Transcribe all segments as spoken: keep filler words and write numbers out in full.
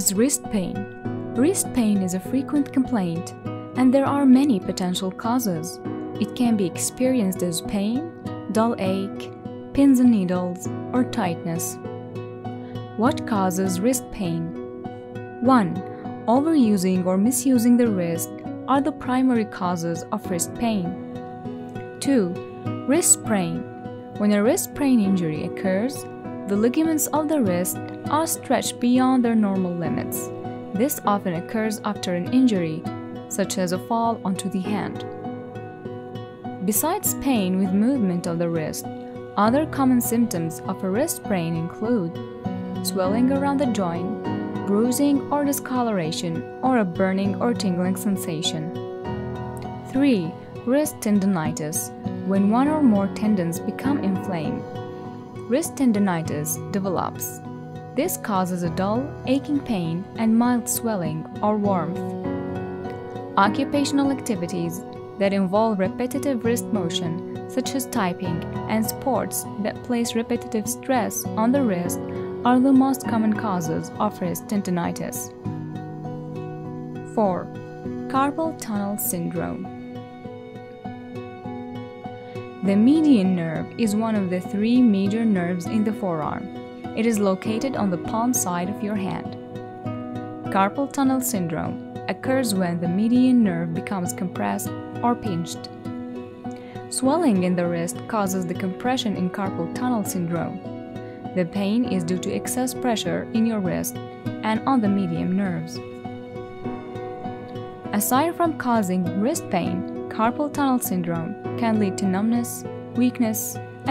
is wrist pain. Wrist pain is a frequent complaint, and there are many potential causes. It can be experienced as pain, dull ache, pins and needles, or tightness. What causes wrist pain? one. Overusing or misusing the wrist are the primary causes of wrist pain. two. Wrist sprain. When a wrist sprain injury occurs, the ligaments of the wrist are stretched beyond their normal limits. This often occurs after an injury, such as a fall onto the hand. Besides pain with movement of the wrist, other common symptoms of a wrist sprain include swelling around the joint, bruising or discoloration, or a burning or tingling sensation. three. Wrist tendinitis. When one or more tendons become inflamed, wrist tendinitis develops. This causes a dull, aching pain and mild swelling or warmth. Occupational activities that involve repetitive wrist motion, such as typing, and sports that place repetitive stress on the wrist, are the most common causes of wrist tendinitis. four. Carpal Tunnel Syndrome. The median nerve is one of the three major nerves in the forearm. It is located on the palm side of your hand. Carpal Tunnel Syndrome occurs when the median nerve becomes compressed or pinched. Swelling in the wrist causes the compression in carpal tunnel syndrome. The pain is due to excess pressure in your wrist and on the median nerves. Aside from causing wrist pain, carpal tunnel syndrome can lead to numbness, weakness,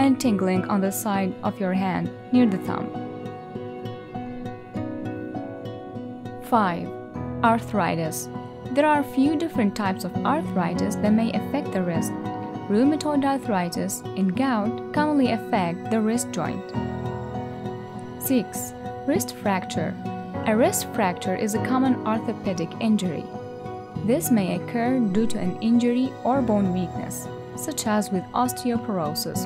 and tingling on the side of your hand near the thumb. five. Arthritis. There are few different types of arthritis that may affect the wrist. Rheumatoid arthritis and gout commonly affect the wrist joint. six. Wrist fracture. A wrist fracture is a common orthopedic injury. This may occur due to an injury or bone weakness, such as with osteoporosis.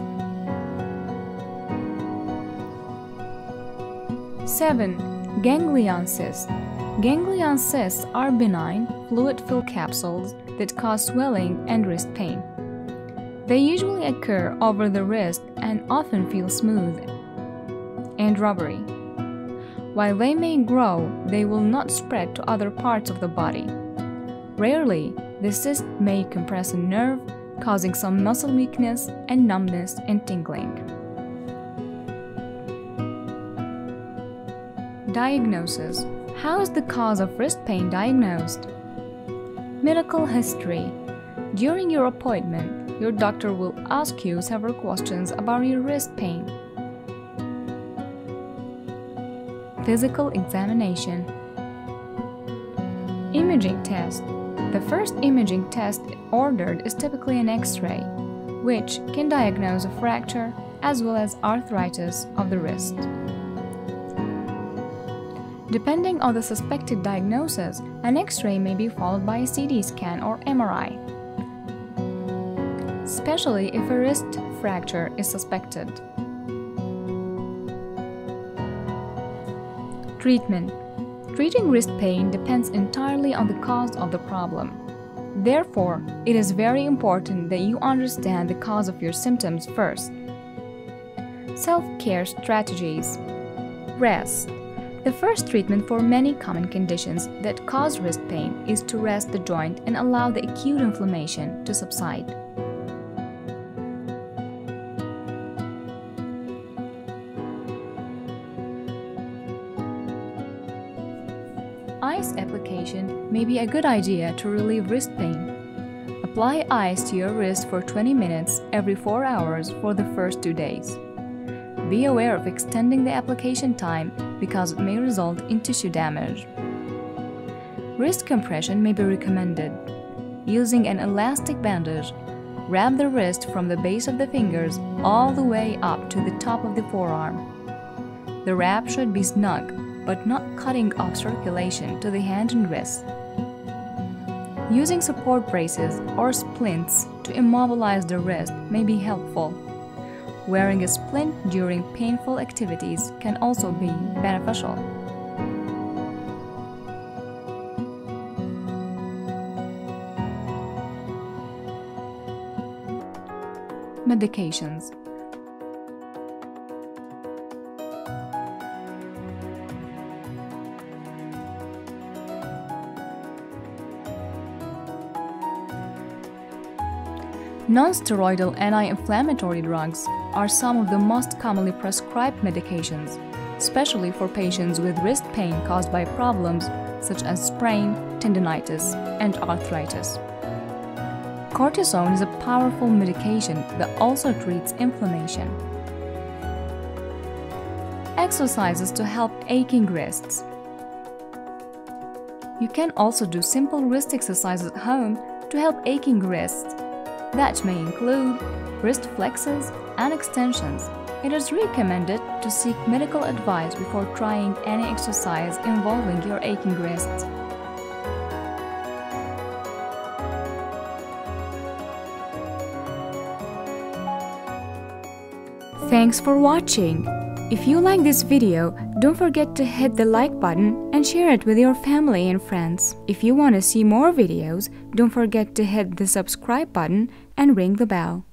seven. Ganglion cysts. Ganglion cysts are benign, fluid-filled capsules that cause swelling and wrist pain. They usually occur over the wrist and often feel smooth and rubbery. While they may grow, they will not spread to other parts of the body. Rarely, the cyst may compress a nerve, causing some muscle weakness and numbness and tingling. Diagnosis. How is the cause of wrist pain diagnosed? Medical history. During your appointment, your doctor will ask you several questions about your wrist pain. Physical examination. Imaging test. The first imaging test ordered is typically an X-ray, which can diagnose a fracture as well as arthritis of the wrist. Depending on the suspected diagnosis, an X-ray may be followed by a C T scan or M R I, especially if a wrist fracture is suspected. Treatment. Treating wrist pain depends entirely on the cause of the problem. Therefore, it is very important that you understand the cause of your symptoms first. Self-care strategies. Rest. The first treatment for many common conditions that cause wrist pain is to rest the joint and allow the acute inflammation to subside. Ice application may be a good idea to relieve wrist pain. Apply ice to your wrist for twenty minutes every four hours for the first two days. Be aware of extending the application time because it may result in tissue damage. Wrist compression may be recommended. Using an elastic bandage, wrap the wrist from the base of the fingers all the way up to the top of the forearm. The wrap should be snug, but not cutting off circulation to the hand and wrist. Using support braces or splints to immobilize the wrist may be helpful. Wearing a splint during painful activities can also be beneficial. medications. Non-steroidal anti-inflammatory drugs are some of the most commonly prescribed medications, especially for patients with wrist pain caused by problems such as sprain, tendinitis, and arthritis. Cortisone is a powerful medication that also treats inflammation. Exercises to help aching wrists. You can also do simple wrist exercises at home to help aching wrists. That may include wrist flexors and extensions. It is recommended to seek medical advice before trying any exercise involving your aching wrists. Thanks for watching. If you like this video, don't forget to hit the like button and share it with your family and friends. If you want to see more videos, don't forget to hit the subscribe button and ring the bell.